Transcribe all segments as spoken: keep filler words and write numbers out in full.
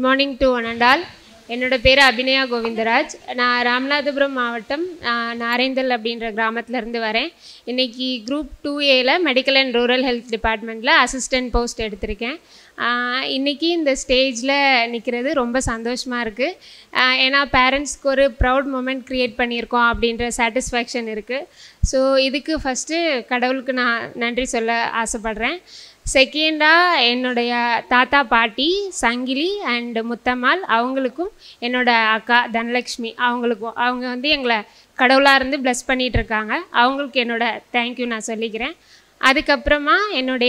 Good morning to one and all. My name is Abhinaya Govindaraj. I am from Ramnathapuram Mavattam. I am from Narenthal. I am Group two A, Medical and Rural Health Department, Assistant Post. I am in this stage. I am very happy. My parents have a proud moment create and satisfaction. So, first, I am very happy. Second, என்னுடைய தாத்தா பாட்டி சங்கிலி and Muthammal அவங்களுக்கும் என்னோட அக்கா தனலட்சுமி அவங்களுக்கும் அவங்க வந்து எங்களை கடவுளா இருந்து bless பண்ணிட்டு இருக்காங்க அவங்களுக்கு என்னோட thank you நான் சொல்லிக்கிறேன் அதுக்கு அப்புறமா என்னோட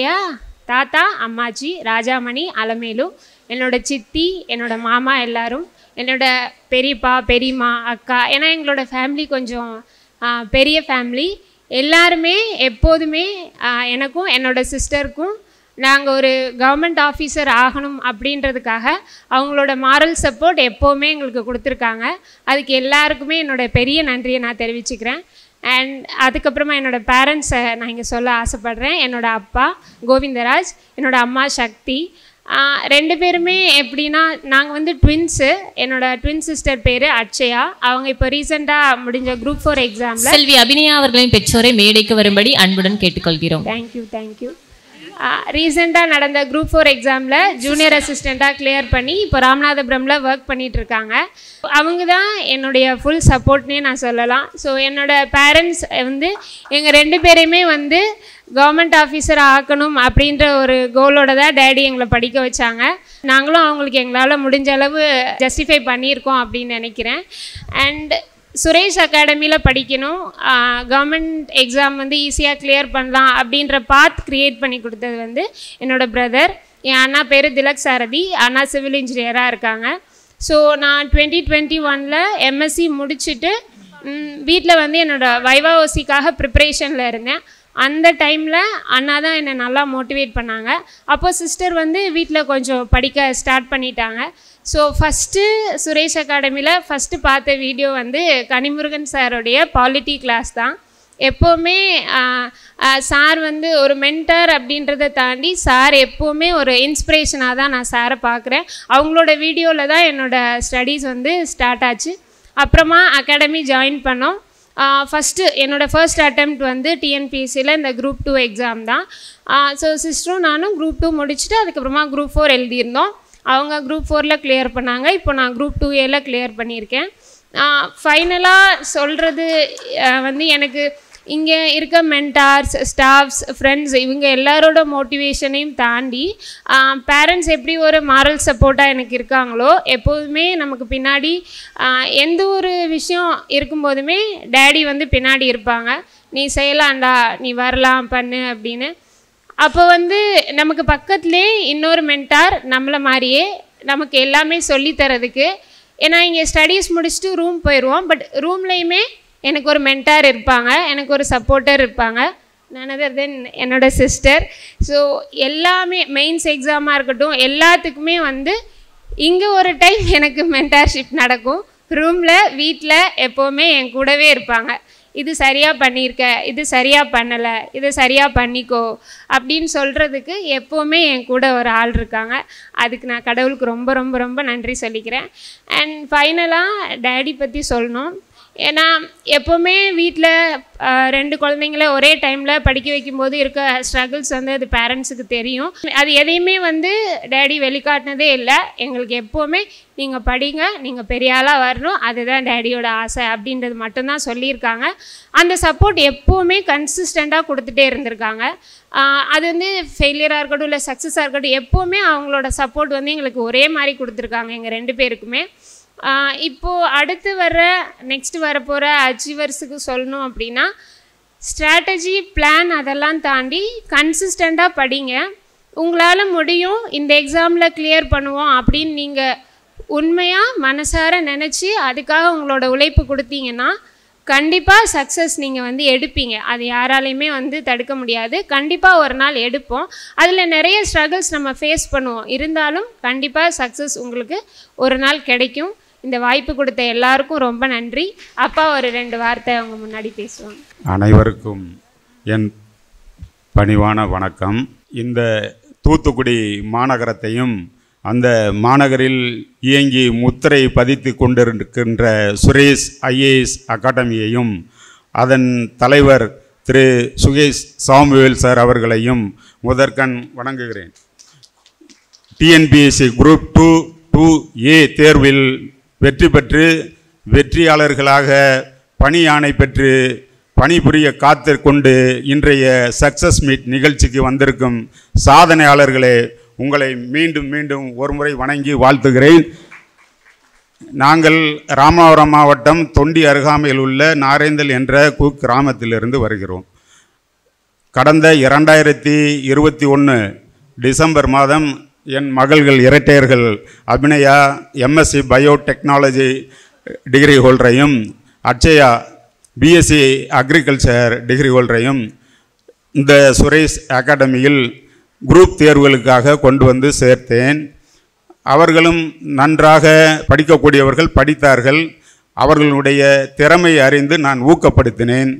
தாத்தா அம்மாஜி ராஜாமணி அலமேலு என்னோட சித்தி என்னோட மாமா எல்லாரும் என்னோட பெரியப்பா பெரியம்மா அக்கா ஏனா எங்களோட family கொஞ்சம் பெரிய family எல்லாருமே எப்போதுமே எனக்கும் என்னோட சிஸ்டருக்கும் நாங்க ஒரு கவர்மெண்ட் ஆபீசர் ஆகணும் அப்படின்றதுக்காக அவங்களோட moral support எப்பவுமே உங்களுக்கு கொடுத்திருக்காங்க அதுக்கு எல்லாருக்குமே என்னோட பெரிய நன்றியை நான் தெரிவிச்சுக்கிறேன் and அதுக்கு அப்புறமா என்னோட parents நான் இங்க சொல்ல ஆசைப்படுறேன் என்னோட அப்பா கோவிந்தராஜ் என்னோட அம்மா சக்தி ரெண்டு பேருமே எப்படினா நாங்க வந்து twins என்னோட twin sister பேரு அட்சயா அவங்க இப்ப ரீசன்ட்டா முடிஞ்ச group four எக்ஸாம்ல செல்வி அபிநயா அவர்களின் பெற்றோரை மேடைக்கு வரும்படி அன்புடன் கேட்டுக்கொள்கிறோம் thank you thank you ரீசன்ட்டா நடந்த group four எக்ஸாம்ல ஜூனியர் அசிஸ்டண்டா clear பண்ணி இப்ப ராமநாதபுரம்ல work பண்ணிட்டு இருக்காங்க அவங்க தான் என்னோட full supportனே நான் சொல்லலாம் சோ என்னோட parents வந்து எங்க ரெண்டு பேரையுமே வந்து Government officer ஆக்கணும் அப்படிங்கற ஒரு கோலோட தான் டாடி எங்களை படிக்க வச்சாங்க நாங்களும் அவங்களுக்கு எங்களால முடிஞ்ச அளவு ஜஸ்டிஃபை பண்ணியிருக்கோம் அப்படி நினைக்கிறேன் and சுரேஷ் அகாடமில படிக்கணும் கவர்மெண்ட் எக்ஸாம் வந்து ஈஸியா clear பண்ணலாம் அப்படிங்கற பாத் கிரியேட் பண்ணி கொடுத்தது வந்து என்னோட பிரதர் என் அண்ணா பேரு திலக் சாரதி அண்ணா சிவில் இன்ஜினியரா இருக்காங்க சோ நான் twenty twenty-one ல M S C முடிச்சிட்டு வீட்ல வந்து என்னோட வைவா ஓசிக்காக preparationல இருந்தேன் அந்த டைம்ல அண்ணா தான் என்ன நல்லா மோட்டிவேட் பண்ணாங்க அப்போ சிஸ்டர் வந்து வீட்ல கொஞ்சம் படிக்க ஸ்டார்ட் பண்ணிட்டாங்க சோ ஃபர்ஸ்ட் சுரேஷ் அகாடமில ஃபர்ஸ்ட் பார்த்த வீடியோ வந்து கனி முருகன் சாரோட பாலிட்டி கிளாஸ் தான் எப்பவுமே சார் வந்து ஒரு மென்டர் அப்படின்றதை தாண்டி சார் எப்பவுமே ஒரு இன்ஸ்பிரேஷனா தான் நான் சாரை பார்க்கிறேன் அவங்களோட வீடியோல தான் என்னோட ஸ்டடீஸ் வந்து ஸ்டார்ட் ஆச்சு அப்புறமா அகாடமி ஜாயின் பண்ணோம் Uh, first, my first attempt was T N P S C in the group two exam. Uh, so, sister and I were group two and group four. They were group four clear, now I am group two A clear. Uh, finally, I told you, இங்க இருக்க mentors staffs friends இவங்க எல்லாரோட மோட்டிவேஷனையும் தாண்டி parents எப்படி ஒரு moral சப்போர்ட்டா எனக்கு இருக்காங்களோ எப்பவுமே நமக்கு பின்னாடி எந்த ஒரு விஷயம் இருக்கும்போதுமே டாடி வந்து பின்னாடி இருப்பாங்க நீ செய்யலாம்டா நீ வரலாம் பண்ணு அப்படினு அப்ப வந்து நமக்கு பக்கத்திலே இன்னொரு மென்டார் நம்மள மாதிரியே நமக்கு எல்லாமே சொல்லி தரதுக்கு ஏனா இங்க ஸ்டடீஸ் முடிச்சிட்டு ரூம் போயிடுவோம் பட் ரூம்லயுமே எனக்கு ஒரு மென்டார் இருப்பாங்க எனக்கு ஒரு சப்போர்ட்டர் இருப்பாங்க another than என்னோட சிஸ்டர் சோ எல்லாமே மெயின்ஸ் எக்ஸாமா இருக்கட்டும் எல்லாத்துக்குமே வந்து இங்க ஒரு டைம் எனக்கு மென்டார்ஷிப் நடக்கும் ரூம்ல வீட்ல எப்பவுமே என் கூடவே இருப்பாங்க இது சரியா பண்ணிருக்க இது சரியா பண்ணல இது சரியா பண்ணிக்கோ அப்படினு சொல்றதுக்கு எப்பவுமே என் கூட ஒரு ஆள் இருக்காங்க அதுக்கு நான் கடவுளுக்கு ரொம்ப ரொம்ப ரொம்ப நன்றி சொல்லிக்கிறேன் and ஃபைனலா டாடி பத்தி சொல்லணும் ஏனா எப்பவுமே வீட்ல ரெண்டு குழந்தைகளை ஒரே டைம்ல படிக்க வைக்கும்போது இருக்க ஸ்ட்ரगल्स வந்து அது பேரண்ட்ஸ்க்கு தெரியும் அது எதையுமே வந்து டாடி வெளிக்காட்டனதே இல்ல உங்களுக்கு எப்பவுமே நீங்க படிங்க நீங்க பெரிய ஆளா வரணும் அதுதான் டாடியோட ஆசை அப்படின்றது மட்டும் தான் சொல்லி இருக்காங்க அந்த சப்போர்ட் எப்பவுமே கன்சிஸ்டன்ட்டா கொடுத்துட்டே இருந்திருக்காங்க அது வந்து ஃபெயிலியரா இருக்கட்டும் இல்ல சக்சஸா இருக்கட்டும் எப்பவுமே அவங்களோட சப்போர்ட் வந்து உங்களுக்கு ஒரே மாதிரி கொடுத்திருக்காங்க எங்க ரெண்டு பேருக்குமே இப்போ அடுத்து வர நெக்ஸ்ட் வர போற அச்சீவர்ஸ்க்கு சொல்லணும் அப்படினா ஸ்ட்ராட்டஜி பிளான் அதெல்லாம் தாண்டி கன்சிஸ்டன்ட்டா படிங்க உங்களால முடியும் இந்த எக்ஸாம்ல clear பண்ணுவோம் அப்படி நீங்க உண்மையா மனசார நினைச்சி அதுக்காக உங்களோட உழைப்பு கொடுத்தீங்கனா கண்டிப்பா சக்சஸ் நீங்க வந்து எடுப்பீங்க அது யாராலயுமே வந்து தடுக்க முடியாது கண்டிப்பா ஒரு நாள் எடுப்போம் அதுல நிறைய struggles நம்ம ஃபேஸ் பண்ணுவோம் இருந்தாலும் கண்டிப்பா சக்சஸ் உங்களுக்கு ஒரு நாள் கிடைக்கும் இந்த வாய்ப்பு கொடுத்த எல்லாருக்கும் ரொம்ப நன்றி அப்பா ஒரு ரெண்டு வார்த்தை அவங்க முன்னாடி பேசுவாங்க அனைவருக்கும் என் பணிவான வணக்கம் இந்த தூத்துக்குடி மாநகரத்தையும் அந்த மாநகரில் இயங்கி முத்திரை பதித்து கொண்டிருக்கின்ற சுரேஷ் ஐஏஎஸ் அகாடமியையும் அதன் தலைவர் திரு சுகேஷ் சாமுவேல் சார் அவர்களையும் முதற்கண் வணங்குகிறேன். TNPSC group two two A தேர்வில் வெற்றி பெற்று வெற்றியாளர்களாக பணி ஆணை பெற்று பணிபுரிய காத்து கொண்டு இன்றைய சக்சஸ் மீட் நிகழ்ச்சிக்கு வந்திருக்கும் சாதனையாளர்களே, உங்களை மீண்டும் மீண்டும் ஒருமுறை வணங்கி வாழ்த்துகிறேன். நாங்கள் ராமநாதபுரம் மாவட்டம் தொண்டி அருகாமையில் உள்ள நாரேந்தல் என்ற குக்கிராமத்திலிருந்து வருகிறோம். கடந்த இரண்டாயிரத்தி இருபத்தி ஒன்று டிசம்பர் மாதம் என் மகள்கள் இரட்டையர்கள் அபிநயா எம்எஸ்சி பயோடெக்னாலஜி டிகிரி ஹோல்டரையும் அட்சயா பிஎஸ்சி அக்ரிகல்ச்சர் டிகிரி ஹோல்டரையும் இந்த சுரேஷ் அகாடமியில் குரூப் தேர்வுகளுக்காக கொண்டு வந்து சேர்த்தேன். அவர்களும் நன்றாக படிக்கக்கூடியவர்கள், படித்தார்கள். அவர்களுடைய திறமை அறிந்து நான் ஊக்கப்படுத்தினேன்.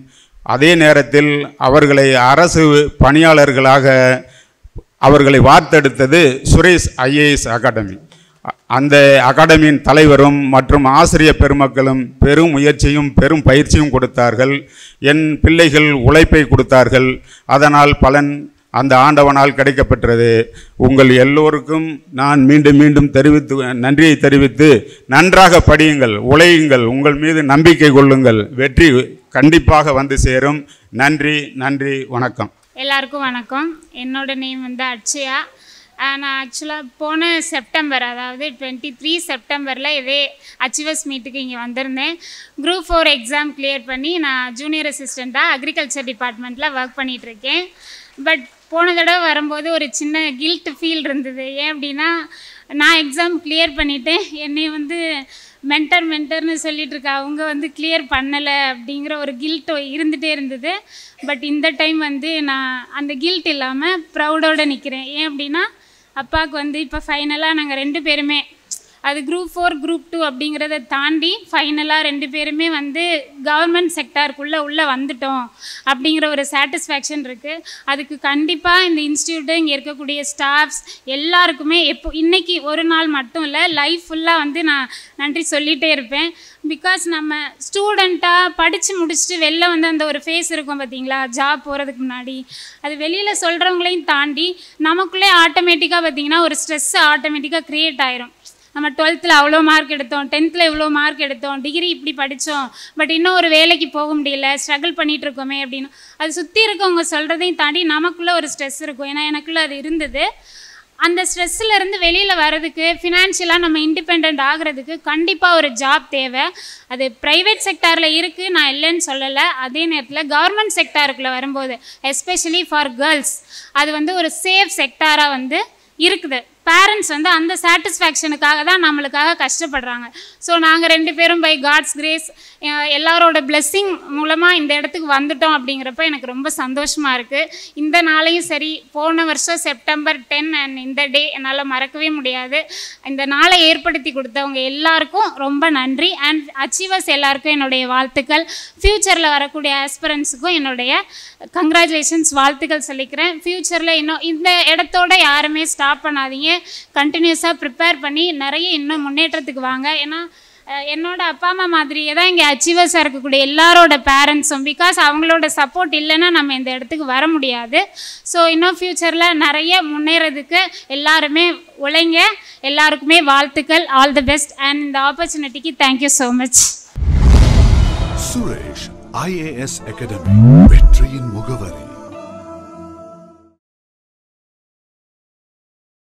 அதே நேரத்தில் அவர்களை அரசு பணியாளர்களாக அவர்களை வார்த்தெடுத்தது சுரேஷ் ஐஏஎஸ் அகாடமி. அந்த அகாடமியின் தலைவரும் மற்றும் ஆசிரிய பெருமக்களும் பெரும் முயற்சியும் பெரும் பயிற்சியும் கொடுத்தார்கள். என் பிள்ளைகள் உழைப்பை கொடுத்தார்கள். அதனால் பலன் அந்த ஆண்டவனால் கிடைக்கப்பெற்றது. உங்கள் எல்லோருக்கும் நான் மீண்டும் மீண்டும் தெரிவித்து நன்றியை தெரிவித்து, நன்றாக படியுங்கள், உழையுங்கள், உங்கள் மீது நம்பிக்கை கொள்ளுங்கள், வெற்றி கண்டிப்பாக வந்து சேரும். நன்றி, நன்றி, வணக்கம். எல்லாருக்கும் வணக்கம். என்னோட நேம் வந்து அட்சயா. நான் ஆக்சுவலாக போன செப்டம்பர், அதாவது டுவெண்ட்டி த்ரீ செப்டம்பரில் இதே அச்சீவர்ஸ் மீட்டுக்கு இங்கே வந்திருந்தேன். குரூப் ஃபோர் எக்ஸாம் கிளியர் பண்ணி நான் ஜூனியர் அசிஸ்டண்ட்டாக அக்ரிகல்ச்சர் டிபார்ட்மெண்ட்டில் ஒர்க் பண்ணிகிட்ருக்கேன். பட் போன தடவை வரும்போது ஒரு சின்ன கில்ட் ஃபீல் இருந்தது. ஏன் அப்படின்னா, நான் எக்ஸாம் கிளியர் பண்ணிவிட்டேன், என்னை வந்து மென்டர் மென்டர்னு சொல்லிகிட்ருக்கா, அவங்க வந்து கிளியர் பண்ணலை அப்படிங்கிற ஒரு கில்ட் இருந்துகிட்டே இருந்தது. பட் இந்த டைம் வந்து நான் அந்த கில்ட் இல்லாமல் ப்ரௌடோடு நிற்கிறேன். ஏன் அப்படின்னா, அப்பாவுக்கு வந்து இப்போ ஃபைனலாக நாங்கள் ரெண்டு பேருமே, அது குரூப் ஃபோர் குரூப் டூ அப்படிங்கிறத தாண்டி ஃபைனலாக ரெண்டு பேருமே வந்து கவர்மெண்ட் செக்டாருக்குள்ளே உள்ளே வந்துட்டோம் அப்படிங்கிற ஒரு சாட்டிஸ்ஃபேக்ஷன் இருக்குது. அதுக்கு கண்டிப்பாக இந்த இன்ஸ்டியூட்டு, இங்கே இருக்கக்கூடிய ஸ்டாஃப்ஸ் எல்லாருக்குமே எப்போ இன்றைக்கி ஒரு நாள் மட்டும் இல்லை, லைஃப் ஃபுல்லாக வந்து நான் நன்றி சொல்லிகிட்டே இருப்பேன். பிகாஸ் நம்ம ஸ்டூடெண்ட்டாக படித்து முடிச்சுட்டு வெளில வந்து அந்த ஒரு ஃபேஸ் இருக்கும் பார்த்தீங்களா, ஜாப் போகிறதுக்கு முன்னாடி. அது வெளியில் சொல்கிறவங்களையும் தாண்டி நமக்குள்ளே ஆட்டோமேட்டிக்காக பார்த்திங்கன்னா ஒரு ஸ்ட்ரெஸ் ஆட்டோமேட்டிக்காக க்ரியேட் ஆயிரும். நம்ம டுவெல்த்தில் அவ்வளோ மார்க் எடுத்தோம், டென்த்தில் இவ்வளோ மார்க் எடுத்தோம், டிகிரி இப்படி படித்தோம், பட் இன்னும் ஒரு வேலைக்கு போக முடியல, ஸ்ட்ரகிள் பண்ணிகிட்ருக்கோமே அப்படின்னு அது சுற்றி இருக்கவங்க சொல்கிறதையும் தாண்டி நமக்குள்ளே ஒரு ஸ்ட்ரெஸ் இருக்கும். ஏன்னா எனக்குள்ளே அது இருந்தது. அந்த ஸ்ட்ரெஸ்ஸிலேருந்து வெளியில் வர்றதுக்கு, ஃபினான்ஷியலாக நம்ம இண்டிபெண்ட் ஆகிறதுக்கு கண்டிப்பாக ஒரு ஜாப் தேவை. அது ப்ரைவேட் செக்டாரில் இருக்குது, நான் இல்லைன்னு சொல்லலை. அதே நேரத்தில் கவர்மெண்ட் செக்டாருக்குள்ளே வரும்போது, எஸ்பெஷலி ஃபார் கேர்ள்ஸ், அது வந்து ஒரு சேஃப் செக்டாராக வந்து இருக்குது. பேரண்ட்ஸ் வந்து அந்த சாட்டிஸ்ஃபேக்ஷனுக்காக தான் நம்மளுக்காக கஷ்டப்படுறாங்க. ஸோ நாங்கள் ரெண்டு பேரும் பை காட்ஸ் கிரேஸ், எல்லாரோட பிளெஸ்ஸிங் மூலமாக இந்த இடத்துக்கு வந்துட்டோம் அப்படிங்கிறப்ப எனக்கு ரொம்ப சந்தோஷமாக இருக்குது. இந்த நாளையும் சரி, போன வருஷம் செப்டம்பர் டென் அண்ட் இந்த டே என்னால் மறக்கவே முடியாது. இந்த நாளை ஏற்படுத்தி கொடுத்தவங்க எல்லாருக்கும் ரொம்ப நன்றி. அண்ட் அச்சீவர்ஸ் எல்லாருக்கும் என்னுடைய வாழ்த்துக்கள். ஃப்யூச்சரில் வரக்கூடிய ஆஸ்பிரண்ட்ஸுக்கும் என்னுடைய கங்க்ராச்சுலேஷன்ஸ், வாழ்த்துக்கள் சொல்லிக்கிறேன். ஃப்யூச்சரில் இன்னும் இந்த இடத்தோட யாருமே ஸ்டாப் பண்ணாதீங்க, கண்டினியூஸாக ப்ரிப்பேர் பண்ணி நிறைய இன்னும் முன்னேற்றத்துக்கு வாங்க. ஏன்னா என்னோட அப்பா அம்மா மாதிரியே தான் இங்கே அச்சீவர்ஸாக இருக்கக்கூடிய எல்லாரோட பேரண்ட்ஸும். பிகாஸ் அவங்களோட சப்போர்ட் இல்லைன்னா நம்ம இந்த இடத்துக்கு வர முடியாது. ஸோ இன்னும் ஃப்யூச்சரில் நிறைய முன்னேறதுக்கு எல்லாருமே உழைங்க. எல்லாருக்குமே வாழ்த்துக்கள், ஆல் தி பெஸ்ட். அண்ட் இந்த ஆப்பர்ச்சுனிட்டிக்கு thank you so much. Suresh IAS academy, வெற்றியின் முகவரி.